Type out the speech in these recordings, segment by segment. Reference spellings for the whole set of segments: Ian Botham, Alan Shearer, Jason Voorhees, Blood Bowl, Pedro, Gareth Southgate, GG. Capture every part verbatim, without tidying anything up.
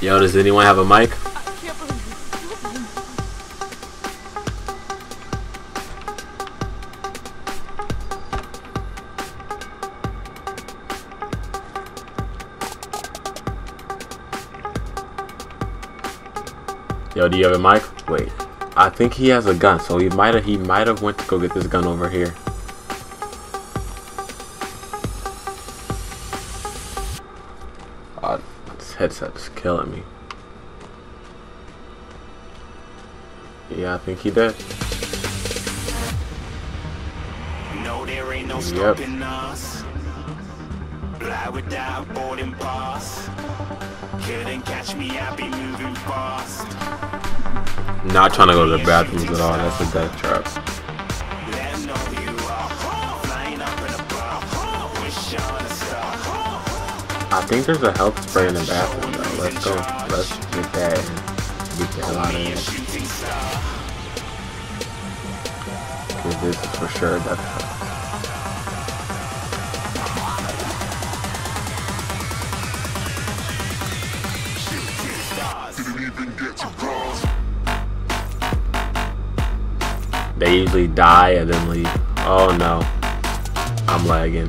Yo, does anyone have a mic? Yo, do you have a mic? Wait, I think he has a gun, so he might have he might have went to go get this gun over here. Oh, this headset's killing me. Yeah, I think he did. No, there ain't no stopping us. Fly without boarding pass. Couldn't catch me, I be moving fast. Not trying to go to the bathrooms at all, that's a death trap. Let know you are flying up in a bar. Wish on a star. I think there's a health spray in the bathroom though. Let's go. Let's get that and get the hell out of here. Cause this is for sure a death trap. They usually die and then leave. Oh no, I'm lagging.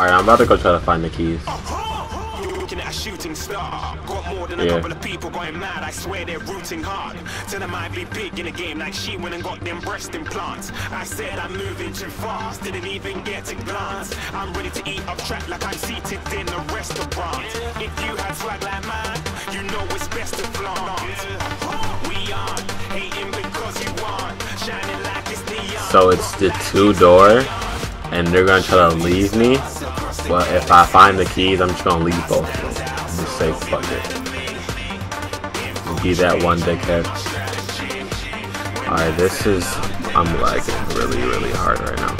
Alright, I'm about to go try to find the keys. Got more than a couple of people going mad, I swear they're rooting hard. Tell them I'd be big in the game like she went and got them breast implants. I said I'm moving too fast, didn't even get a glance. I'm ready to eat up track like I'm seated in a restaurant. If you had swag like mine, you know it's best to flaunt. We aren't hating because you aren't shining like it's neon. So it's the two door and they're gonna try to leave me. Well, if I find the keys, I'm just gonna leave both of them. Just say fuck it. Be that one dickhead. Alright, this is... I'm lagging really, really hard right now.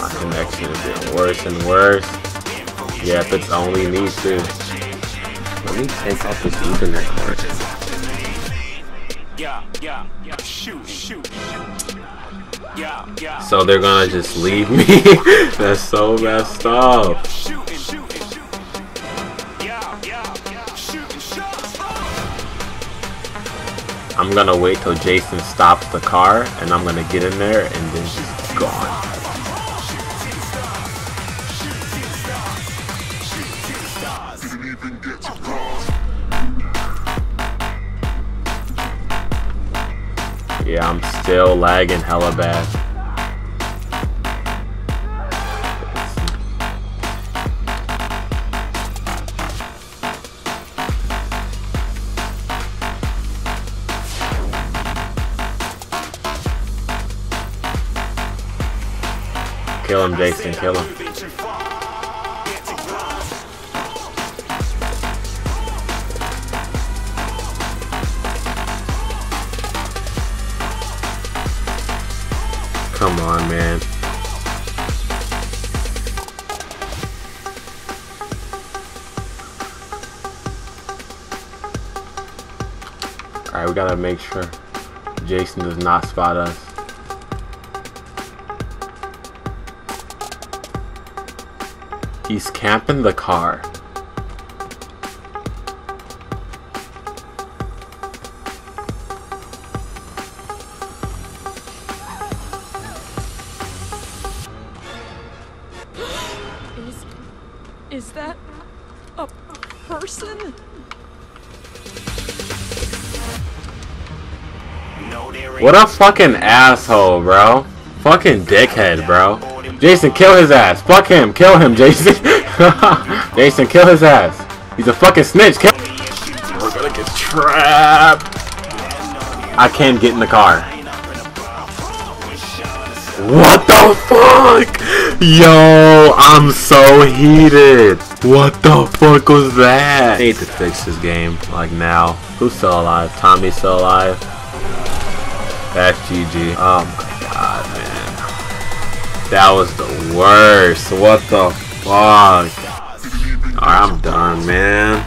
My connection is getting worse and worse. Yeah, if it's only me too. Let me take off this Ethernet cord. Yeah, yeah, yeah. Shoot, shoot. So they're gonna just leave me. That's so messed up. I'm gonna wait till Jason stops the car and I'm gonna get in there and then she's gone. Yeah, I'm still lagging hella bad. Kill him, Jason, kill him. Come on, man. Alright, we gotta make sure Jason does not spot us. He's camping the car. Is that a person? What a fucking asshole, bro. Fucking dickhead, bro. Jason, kill his ass. Fuck him. Kill him, Jason. Jason, kill his ass. He's a fucking snitch. Kill We're gonna get trapped. I can't get in the car. What the fuck? Yo, I'm so heated. What the fuck was that? I need to fix this game, like now. Who's still alive? Tommy's still alive. That's G G. Oh my god, man. That was the worst. What the fuck? Alright, I'm done, man.